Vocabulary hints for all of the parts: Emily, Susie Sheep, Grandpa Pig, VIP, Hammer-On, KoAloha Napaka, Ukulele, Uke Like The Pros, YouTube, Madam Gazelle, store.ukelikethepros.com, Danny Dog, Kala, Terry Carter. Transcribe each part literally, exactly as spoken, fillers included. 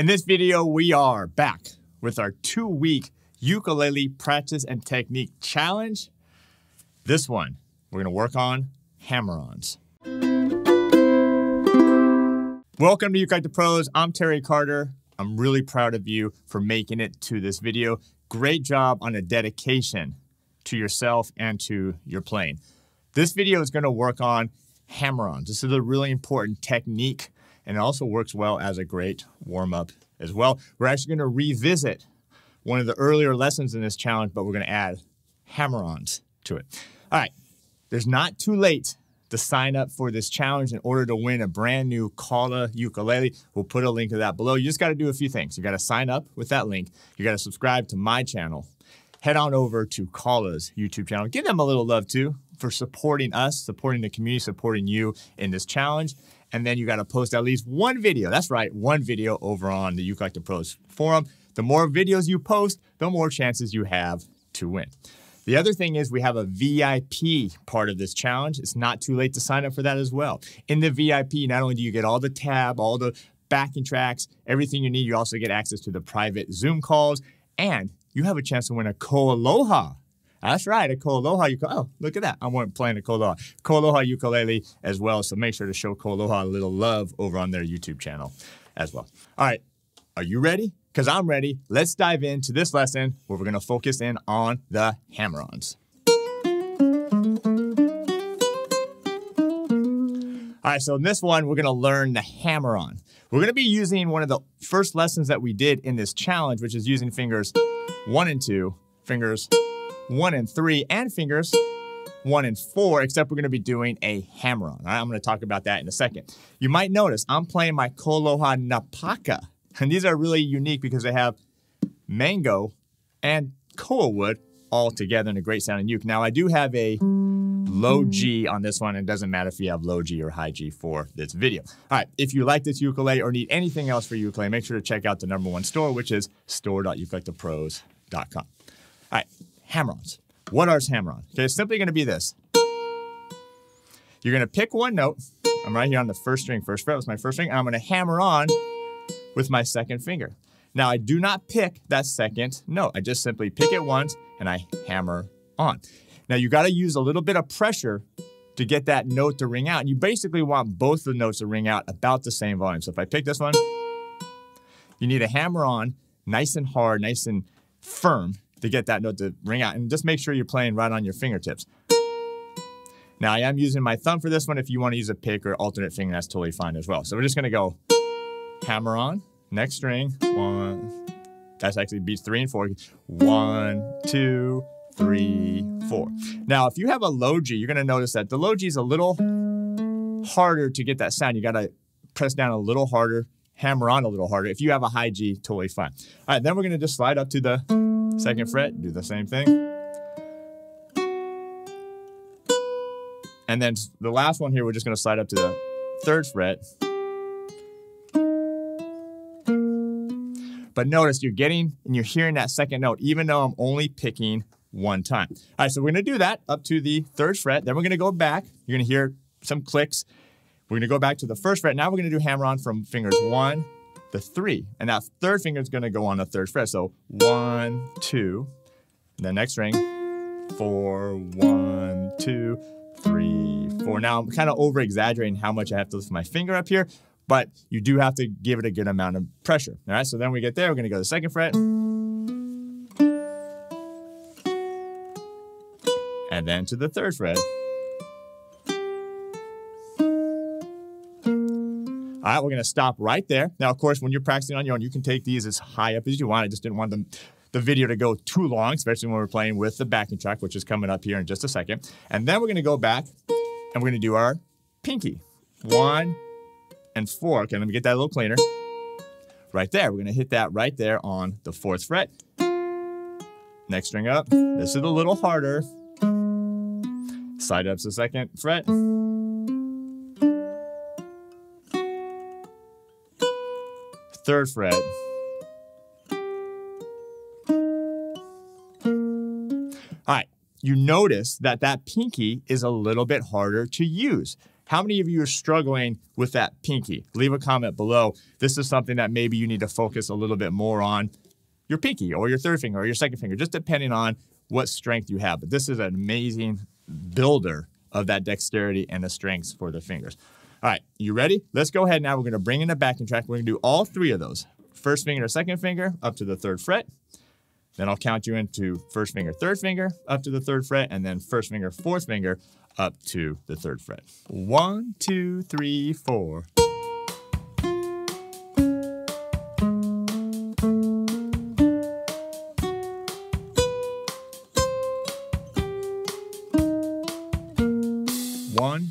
In this video, we are back with our two-week ukulele practice and technique challenge. This one, we're gonna work on hammer-ons. Welcome to Uke Like The Pros. I'm Terry Carter. I'm really proud of you for making it to this video. Great job on a dedication to yourself and to your playing. This video is gonna work on hammer-ons. This is a really important technique, and it also works well as a great warm-up as well. We're actually gonna revisit one of the earlier lessons in this challenge, but we're gonna add hammer-ons to it. All right, there's not too late to sign up for this challenge in order to win a brand new Kala ukulele. We'll put a link to that below. You just gotta do a few things. You gotta sign up with that link. You gotta subscribe to my channel. Head on over to Kala's YouTube channel. Give them a little love too for supporting us, supporting the community, supporting you in this challenge. And then you gotta post at least one video. That's right, one video over on the Uke Like The Pros forum. The more videos you post, the more chances you have to win. The other thing is we have a V I P part of this challenge. It's not too late to sign up for that as well. In the V I P, not only do you get all the tab, all the backing tracks, everything you need, you also get access to the private Zoom calls, and you have a chance to win a KoAloha. That's right, a KoAloha ukulele. Oh, look at that. I want playing a KoAloha. KoAloha ukulele as well, so make sure to show KoAloha a little love over on their YouTube channel as well. All right, are you ready? Because I'm ready. Let's dive into this lesson where we're gonna focus in on the hammer-ons. All right, so in this one, we're gonna learn the hammer-on. We're gonna be using one of the first lessons that we did in this challenge, which is using fingers one and two, fingers one and three, and fingers one and four, except we're gonna be doing a hammer-on. All right, I'm gonna talk about that in a second. You might notice I'm playing my KoAloha Napaka. And these are really unique because they have mango and koa wood all together in a great sounding uke. Now I do have a low G on this one. It doesn't matter if you have low G or high G for this video. All right, if you like this ukulele or need anything else for ukulele, make sure to check out the number one store, which is store dot uke like the pros dot com. All right, hammer-ons. What are hammer-ons? Okay, it's simply gonna be this. You're gonna pick one note. I'm right here on the first string, first fret. That's my first string. I'm gonna hammer on with my second finger. Now I do not pick that second note. I just simply pick it once and I hammer on. Now you gotta use a little bit of pressure to get that note to ring out. You basically want both the notes to ring out about the same volume. So if I pick this one, you need to hammer on nice and hard, nice and firm to get that note to ring out. And just make sure you're playing right on your fingertips. Now I am using my thumb for this one. If you wanna use a pick or alternate finger, that's totally fine as well. So we're just gonna go hammer on, next string, one. That's actually beats three and four. One, two, three, four. Now, if you have a low G, you're gonna notice that the low G is a little harder to get that sound. You gotta press down a little harder, hammer on a little harder. If you have a high G, totally fine. All right, then we're gonna just slide up to the second fret, do the same thing. And then the last one here, we're just gonna slide up to the third fret. But notice you're getting and you're hearing that second note, even though I'm only picking one time. All right, so we're gonna do that up to the third fret. Then we're gonna go back. You're gonna hear some clicks. We're gonna go back to the first fret. Now we're gonna do hammer on from fingers one to three. And that third finger is gonna go on the third fret. So one, two, and then next string, four, one, two, three, four. Now I'm kind of over exaggerating how much I have to lift my finger up here, but you do have to give it a good amount of pressure. All right, so then we get there, we're gonna go to the second fret. And then to the third fret. All right, we're gonna stop right there. Now, of course, when you're practicing on your own, you can take these as high up as you want. I just didn't want them, the video to go too long, especially when we're playing with the backing track, which is coming up here in just a second. And then we're gonna go back and we're gonna do our pinky. One, and four. Okay, let me get that a little cleaner. Right there, we're gonna hit that right there on the fourth fret. Next string up, this is a little harder. Slide up to the second fret. Third fret. All right, you notice that that pinky is a little bit harder to use. How many of you are struggling with that pinky? Leave a comment below. This is something that maybe you need to focus a little bit more on, your pinky or your third finger or your second finger, just depending on what strength you have. But this is an amazing builder of that dexterity and the strengths for the fingers. All right, you ready? Let's go ahead now. We're gonna bring in the backing track. We're gonna do all three of those. First finger, second finger, up to the third fret. Then I'll count you into first finger, third finger, up to the third fret, and then first finger, fourth finger, up to the third fret. One, two, three, four. One,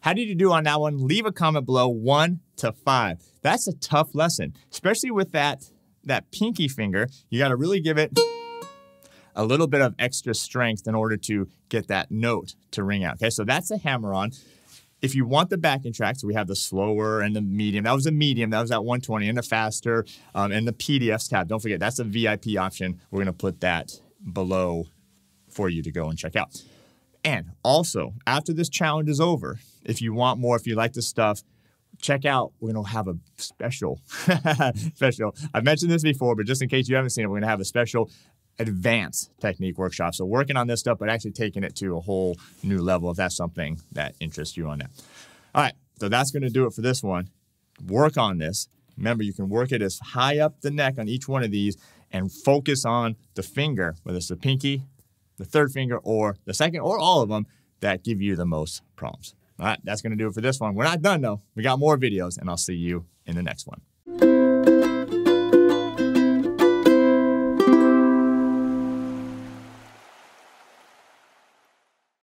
How did you do on that one? Leave a comment below, one to five. That's a tough lesson, especially with that, that pinky finger. You gotta really give it a little bit of extra strength in order to get that note to ring out. Okay, so that's a hammer-on. If you want the backing track, so we have the slower and the medium. That was a medium. That was at one twenty, and the faster, um, and the P D Fs tab. Don't forget, that's a V I P option. We're going to put that below for you to go and check out. And also, after this challenge is over, if you want more, if you like this stuff, check out, we're going to have a special, special. I've mentioned this before, but just in case you haven't seen it, we're going to have a special advanced technique workshop. So working on this stuff, but actually taking it to a whole new level if that's something that interests you on that. All right, so that's going to do it for this one. Work on this. Remember, you can work it as high up the neck on each one of these and focus on the finger, whether it's the pinky, the third finger, or the second, or all of them that give you the most problems. All right, that's going to do it for this one. We're not done though. We got more videos, and I'll see you in the next one.